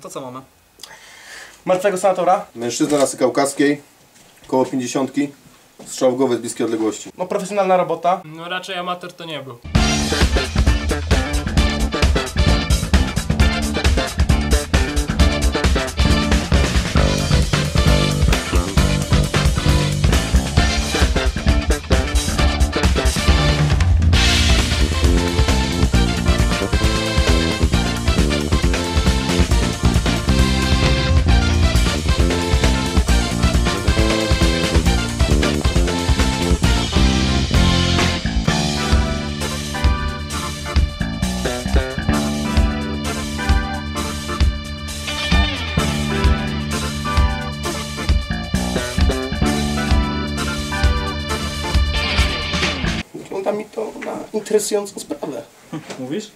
No to co mamy? Martwego senatora. Mężczyzna rasy kaukaskiej, koło 50, strzał w głowę z bliskiej odległości. No profesjonalna robota. No raczej amator to nie był. Wygląda mi to na interesującą sprawę. Mówisz?